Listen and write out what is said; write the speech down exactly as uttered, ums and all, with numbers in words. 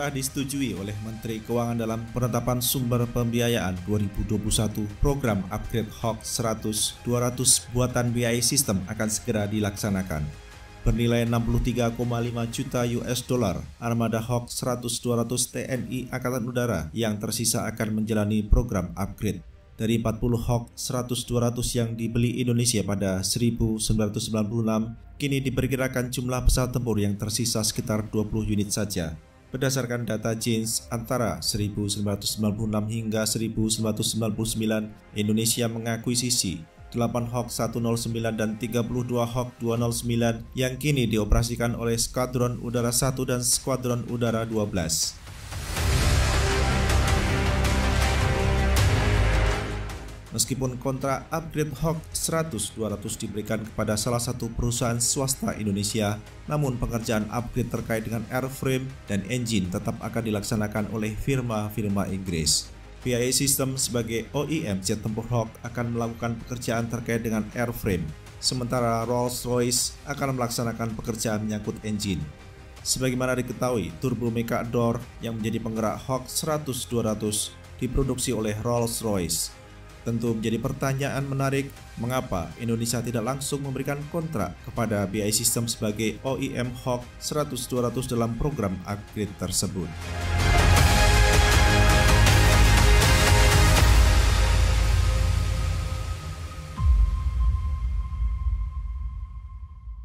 telah disetujui oleh Menteri Keuangan dalam penetapan sumber pembiayaan dua ribu dua puluh satu, program upgrade Hawk seratus dua ratus buatan B A E Systems akan segera dilaksanakan. Bernilai enam puluh tiga koma lima juta U S dollar, armada Hawk seratus dua ratus T N I Angkatan Udara yang tersisa akan menjalani program upgrade. Dari empat puluh Hawk seratus dua ratus yang dibeli Indonesia pada seribu sembilan ratus sembilan puluh enam, kini diperkirakan jumlah pesawat tempur yang tersisa sekitar dua puluh unit saja. Berdasarkan data Janes, antara seribu sembilan ratus sembilan puluh enam hingga seribu sembilan ratus sembilan puluh sembilan, Indonesia mengakuisisi delapan Hawk seratus sembilan dan tiga puluh dua Hawk dua nol sembilan yang kini dioperasikan oleh Skadron Udara satu dan Skadron Udara dua belas. Meskipun kontrak upgrade Hawk seratus dua ratus diberikan kepada salah satu perusahaan swasta Indonesia, namun pengerjaan upgrade terkait dengan airframe dan engine tetap akan dilaksanakan oleh firma-firma Inggris. B A E Systems sebagai O E M jet tempur Hawk akan melakukan pekerjaan terkait dengan airframe, sementara Rolls-Royce akan melaksanakan pekerjaan menyangkut engine. Sebagaimana diketahui, Turbomeca Adour yang menjadi penggerak Hawk seratus dua ratus diproduksi oleh Rolls-Royce. Tentu menjadi pertanyaan menarik, mengapa Indonesia tidak langsung memberikan kontrak kepada B A E Systems sebagai O E M Hawk seratus dua ratus dalam program upgrade tersebut.